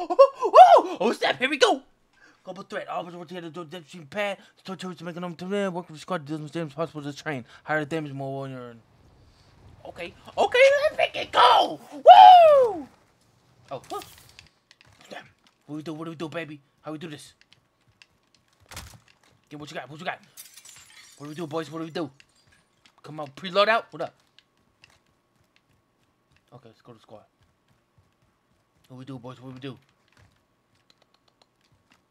Oh, snap, here we go. Global threat. Always work together to do pad. Store to make them to them. Work with the squad to do as damage possible to the train. Higher damage, more on your. Okay. Okay, let's make it go. Woo! Oh, woo. Damn. What do we do? What do we do, baby? How we do this? Get what you got. What you got? What do we do, boys? What do we do? Come on, preload out. What up? Okay, let's go to the squad. What we do, boys? What we do?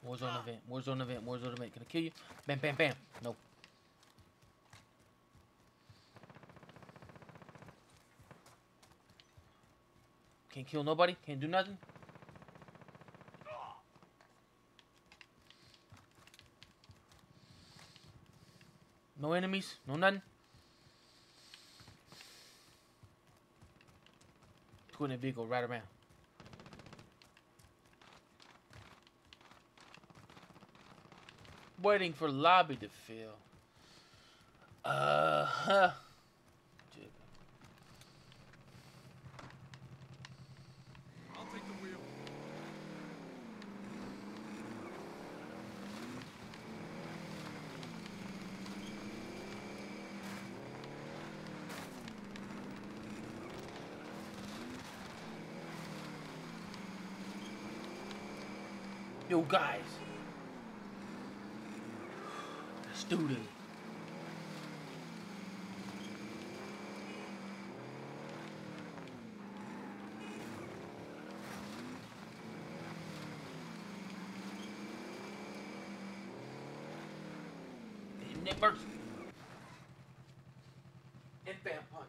Warzone event. Warzone event. Warzone event. Can I kill you? Bam, bam, bam. No. Can't kill nobody. Can't do nothing. No enemies. No nothing. Let's go in that vehicle right around. Waiting for lobby to fill. Huh. I'll take the wheel. Yo, guys. Student. And Nick Burks. And Fan Punch.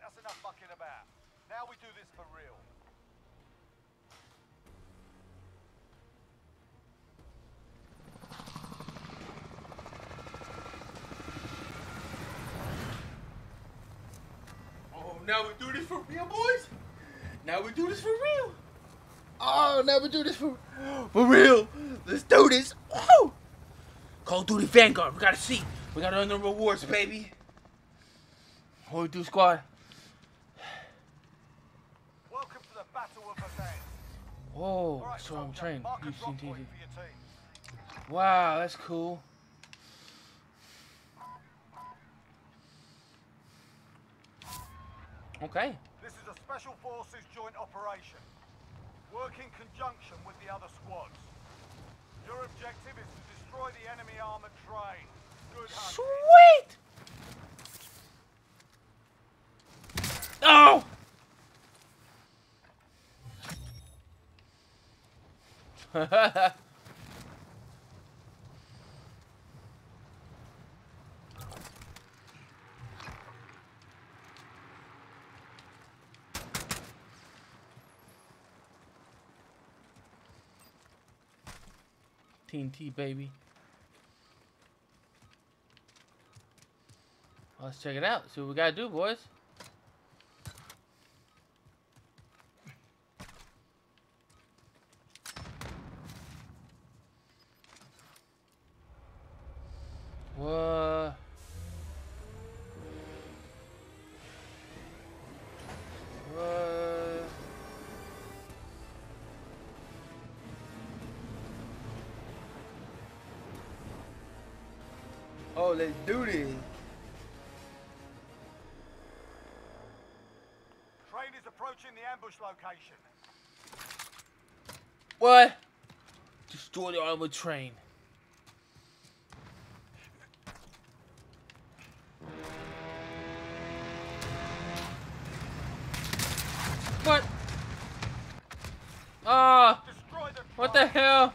That's enough fucking about. Now we do this for real. Oh, now we do this for real, boys. Now we do this for real. Oh, now we do this for real. Let's do this. Woo! Call of Duty Vanguard. We gotta see. We gotta earn the rewards, baby. What we do, squad? Whoa, right, so I'm trained. Wow, that's cool. Okay. This is a special forces joint operation. Work in conjunction with the other squads. Your objective is to destroy the enemy armored train. Good hunting. Sweet! Oh! TNT, baby. Let's check it out. See what we gotta do, boys. Oh, let's do this. Train is approaching the ambush location. What? Destroy the armored train. the hell?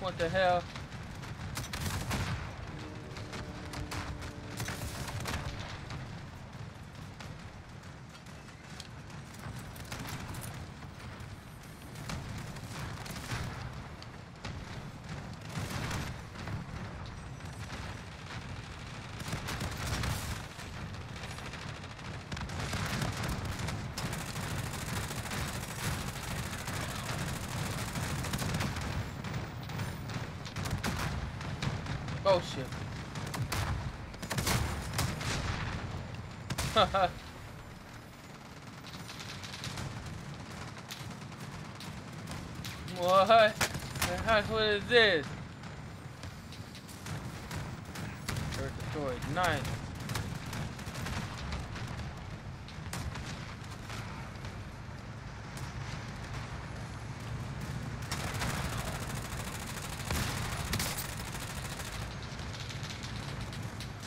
What the hell? Oh shit. Haha. What? What is this? Earth destroyed. Nice.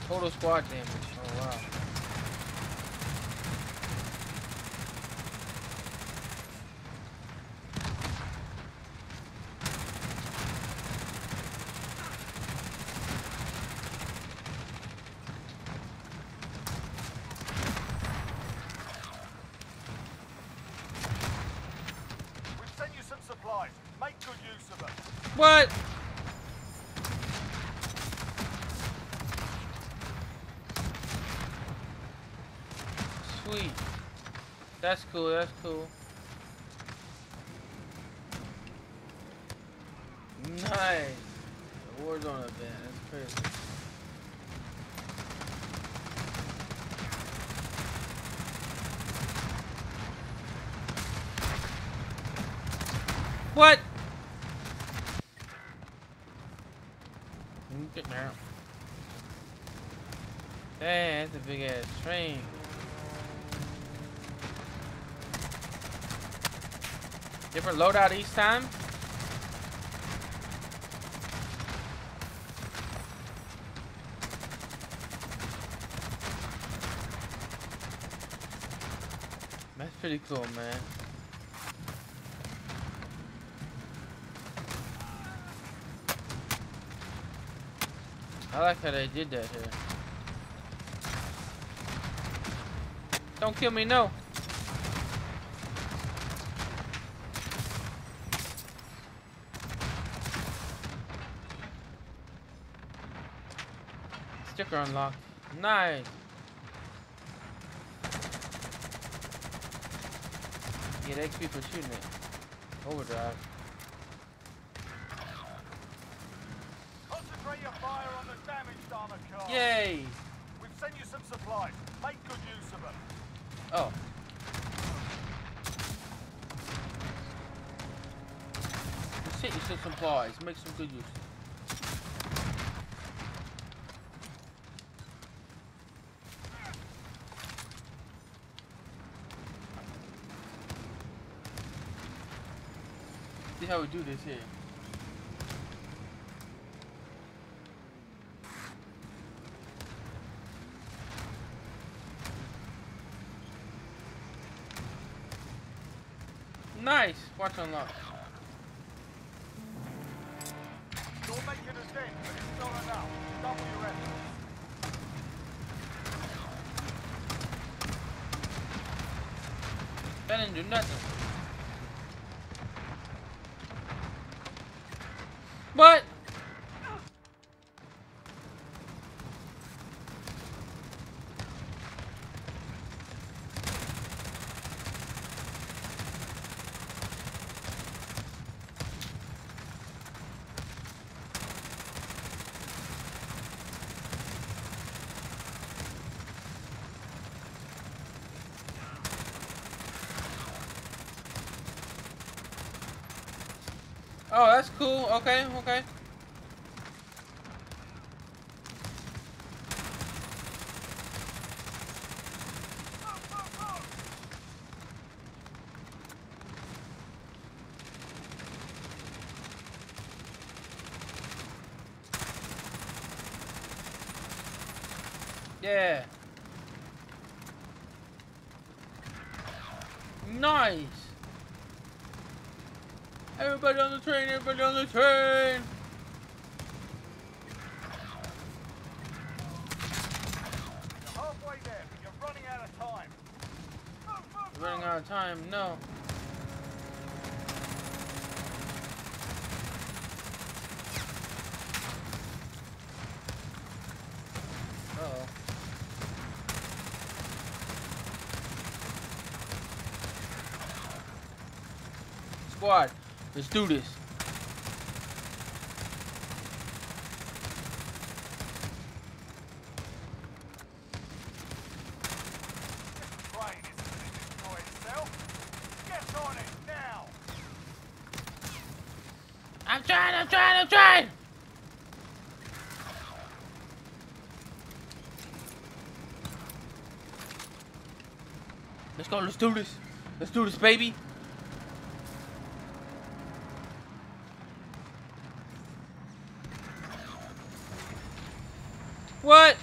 Total squad damage. Oh wow. We've sent you some supplies. Make good use of them. What? Sweet. That's cool, that's cool. Nice. The Warzone event, that's crazy. What? Get down. Dang, that's a big ass train. Different loadout each time. That's pretty cool, man. I like how they did that here. Don't kill me, no. Sticker unlocked. Nice. Get XP for shooting it. Overdrive. Concentrate your fire on the damaged armor car. Yay! We've sent you some supplies. Make good use of them. Oh. We sent you some supplies. Make some good use of them. See how we do this here. Nice! Watch unlock. You'll make it a thing, but it's not enough. Double your effort. That didn't do nothing. But oh, that's cool. Okay, okay. Yeah. Nice. Everybody on the train, everybody on the train. You're halfway there. You're running out of time. Move, move, running out of time, no. Squad, let's do this. I'm trying. Let's go, let's do this. Let's do this, baby. What?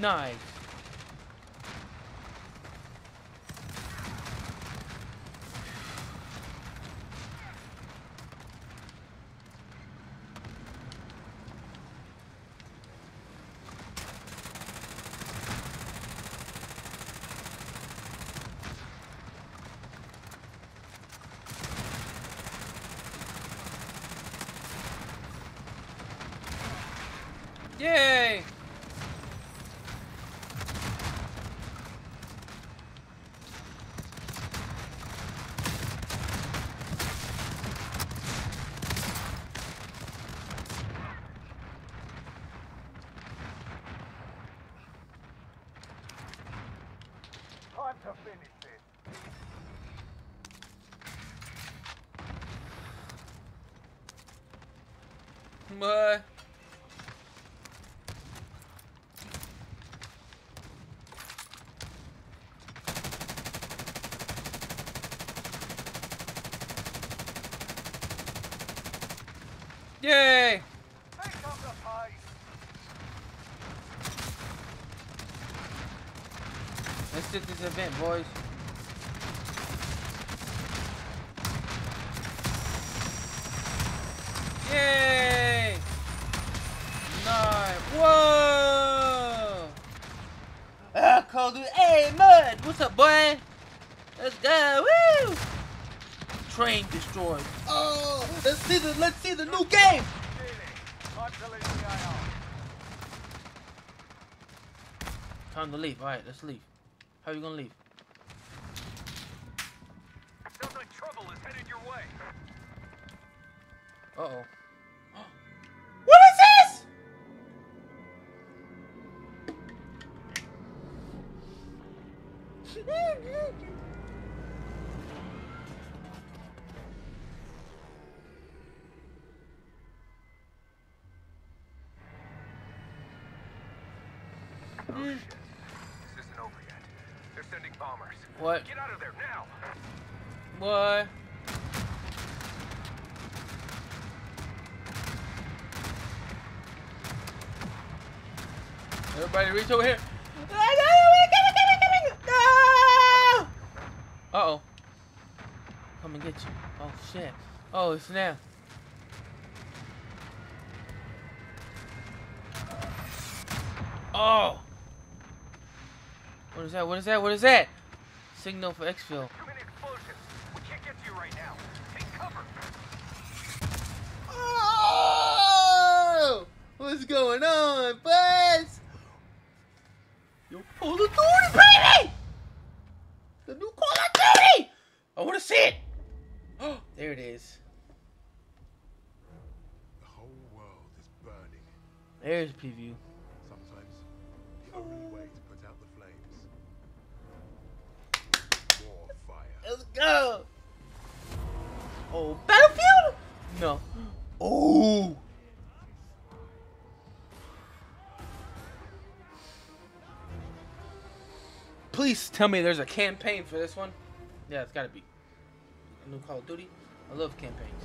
Nice. Yay! But yay! Let's do this event, boys. What's up, boy? Let's go! Woo! Train destroyed. Oh, let's see the new game. Time to leave. All right, let's leave. How are you gonna leave? Sounds like trouble is headed your way. Uh oh. What? Get out of there now. What? Everybody reach over here. No! Uh-oh. Come and get you. Oh, shit. Oh, snap. Oh! What is that? What is that? What is that? Signal for exfil. We can't get to you right now. Take cover. Oh! What's going on, boys? Yo, Call of Duty, baby! The new Call of Duty! I want to see it! Oh, there it is. The whole world is burning. There's a preview. Sometimes the only way to put out the flames. More fire. Let's go! Oh, Battlefield? No. Oh! Please tell me there's a campaign for this one. Yeah, it's gotta be. A new Call of Duty. I love campaigns.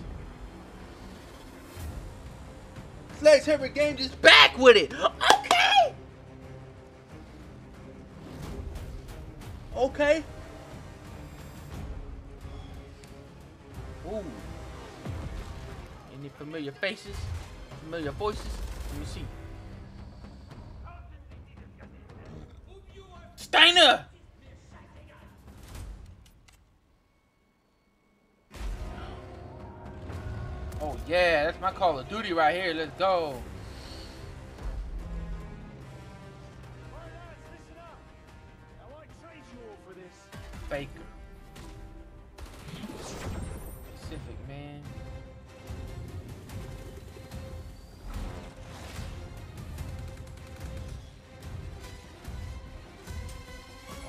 Sledgehammer Games is back with it! Okay! Okay. Ooh. Any familiar faces? Familiar voices? Let me see. Steiner! Oh yeah, that's my Call of Duty right here. Let's go. Baker. Pacific, man.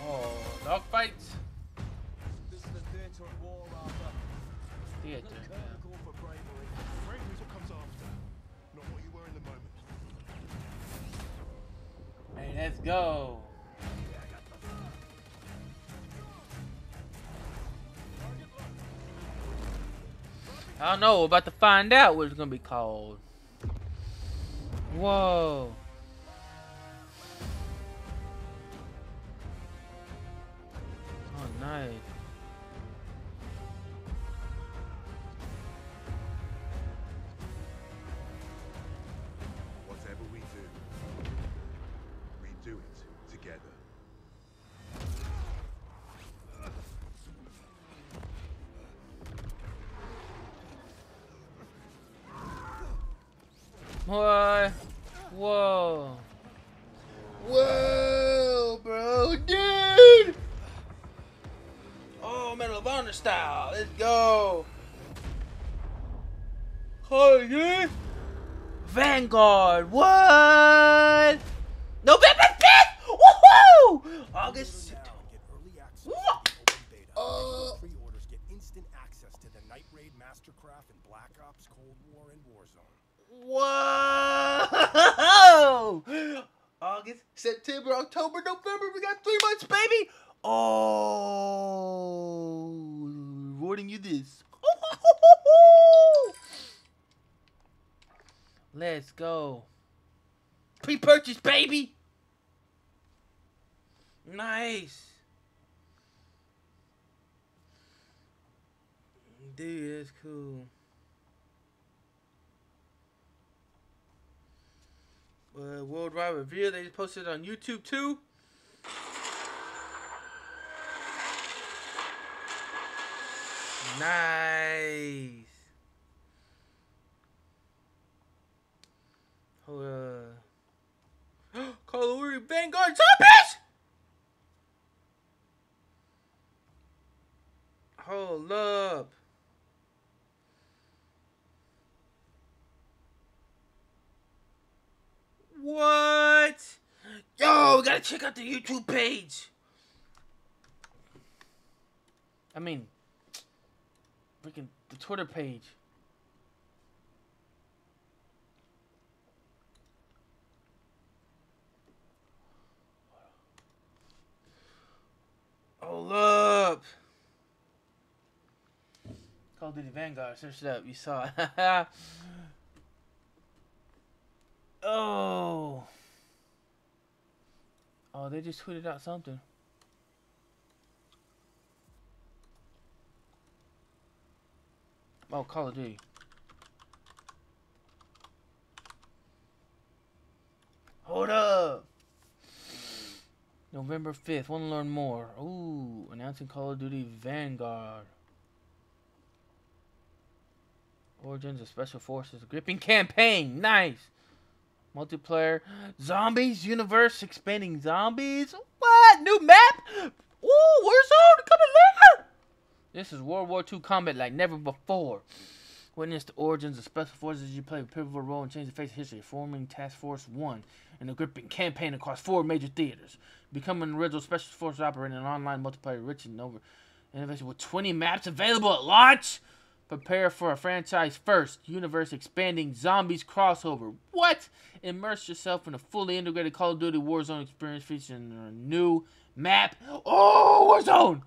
Oh, dog fights. This is the theater of war, Arthur. Theater. Call for bravery. Bravery is what comes after, not what you were in the moment. Hey, let's go. I don't know. We're about to find out what it's gonna be called. Whoa. Oh, nice. What? Whoa. Whoa, bro, dude! Oh, Medal of Honor style. Let's go. Oh, yeah. Vanguard. What? November 5th. Woohoo! August. Pre-orders get instant access to the Night Raid Mastercraft and Black Ops Cold War and Warzone. Whoa! August, September, October, November. We got 3 months, baby. Oh, rewarding you this. Let's go. Pre-purchase, baby. Nice. Dude, that's cool. Worldwide review, they just posted on YouTube too. Nice. Hold on. Call of Duty Vanguard Zombies! Hold up. What? Yo, we gotta check out the YouTube page. I mean, freaking the Twitter page. Hold up. Call of Duty Vanguard. Search it up. You saw it. Oh. Oh, they just tweeted out something. Oh, Call of Duty. Hold up. November 5th. Want to learn more? Ooh, announcing Call of Duty Vanguard. Origins of Special Forces. Gripping campaign. Nice. Multiplayer. Zombies universe. Expanding zombies. What? New map? Ooh, Warzone coming later. This is World War II combat like never before. Witness the origins of Special Forces. You play a pivotal role and change the face of history. Forming Task Force One and a gripping campaign across 4 major theaters. Becoming an original Special Forces operating an online multiplayer rich and over innovation with 20 maps available at launch. Prepare for a franchise first, universe expanding zombies crossover. What? Immerse yourself in a fully integrated Call of Duty Warzone experience featuring a new map. Oh, Warzone!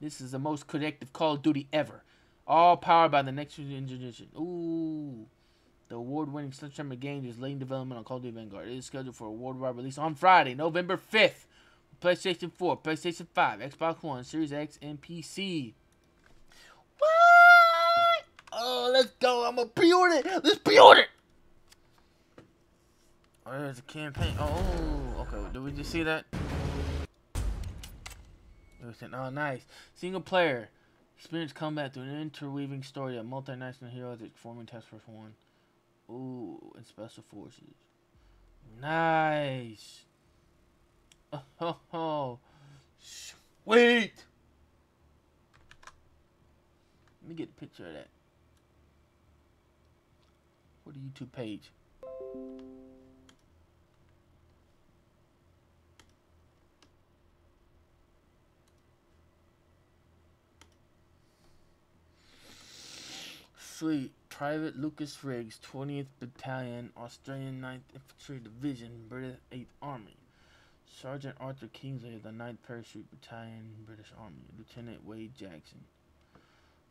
This is the most connective Call of Duty ever. All powered by the next generation. Ooh. The award-winning Sledgehammer Games is leading development on Call of Duty Vanguard. It is scheduled for a worldwide release on Friday, November 5th. PlayStation 4, PlayStation 5, Xbox One, Series X, and PC. Oh, let's go. I'm going to pre-order it. Let's pre-order it. Oh, there's a campaign. Oh, okay. Did we just see that? Oh, nice. Single player. Experience combat through an interweaving story of multinational heroes that forming Task Force One. Ooh, and Special Forces. Nice. Oh, sweet. Let me get a picture of that. What a YouTube page. Sweet. Private Lucas Riggs, 20th Battalion, Australian 9th Infantry Division, British 8th Army. Sergeant Arthur Kingsley of the 9th Parachute Battalion, British Army. Lieutenant Wade Jackson.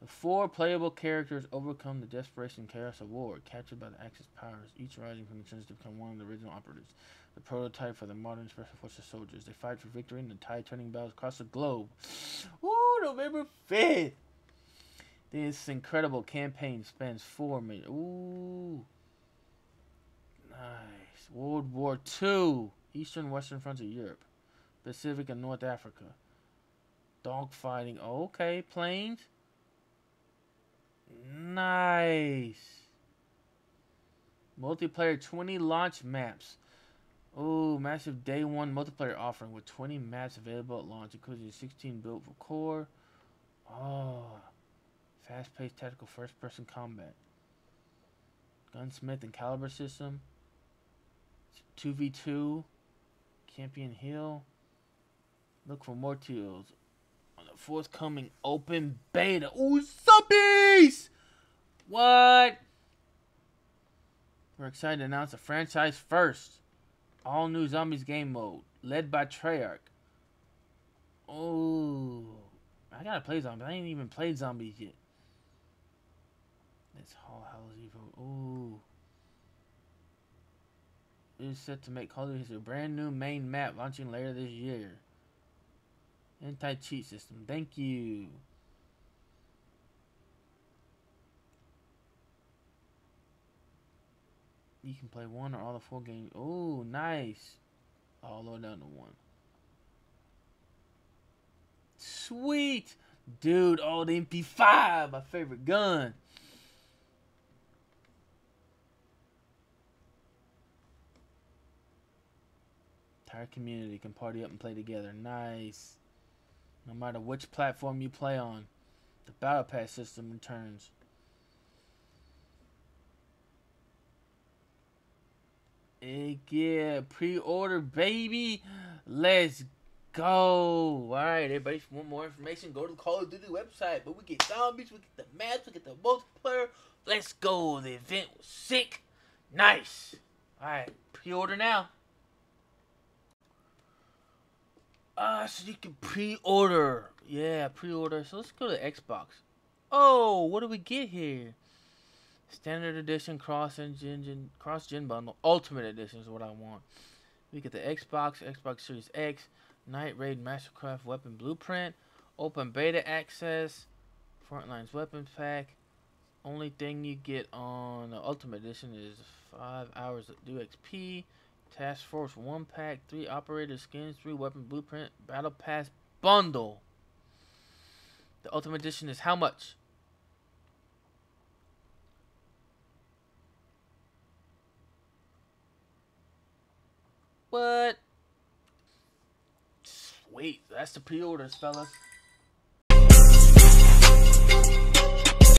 The 4 playable characters overcome the desperation chaos of war, captured by the Axis powers, each rising from the trenches to become one of the original operatives, the prototype for the modern Special Forces soldiers. They fight for victory in the tide-turning battles across the globe. Ooh, November 5th! This incredible campaign spans 4 minutes. Ooh. Nice. World War II. Eastern and Western fronts of Europe. Pacific and North Africa. Dogfighting. Oh, okay, planes. Nice. Multiplayer 20 launch maps. Oh, massive day 1 multiplayer offering with 20 maps available at launch, including 16 built for core. Oh, fast-paced tactical first-person combat. Gunsmith and caliber system. 2v2. Campion Hill. Look for more deals on the forthcoming open beta. Ooh, zombies! What? We're excited to announce a franchise first. All new zombies game mode. Led by Treyarch. Oh. I gotta play zombies. I ain't even played zombies yet. That's Hall of Evil. Ooh. It is set to make Call of Duty a brand new main map launching later this year. Anti-cheat system. Thank you. You can play one or all the 4 games. Oh, nice. All the way down to 1. Sweet. Dude, old MP5. My favorite gun. Entire community can party up and play together. Nice. No matter which platform you play on, the Battle Pass system returns. Heck yeah, pre-order, baby. Let's go. Alright, everybody, if you want more information, go to the Call of Duty website. But we get zombies, we get the maps, we get the multiplayer. Let's go. The event was sick. Nice. Alright, pre-order now. So you can pre-order. Yeah, pre-order. So let's go to Xbox. Oh, what do we get here? Standard edition, cross-gen bundle, ultimate edition is what I want. We get the Xbox, Xbox Series X, Night Raid Mastercraft Weapon Blueprint, Open Beta Access, Frontlines Weapon Pack. Only thing you get on the ultimate edition is 5 hours of new XP, Task Force 1 pack, 3 operator skins, 3 weapon blueprint, battle pass bundle. The Ultimate Edition is how much? What? Sweet. That's the pre-orders, fellas.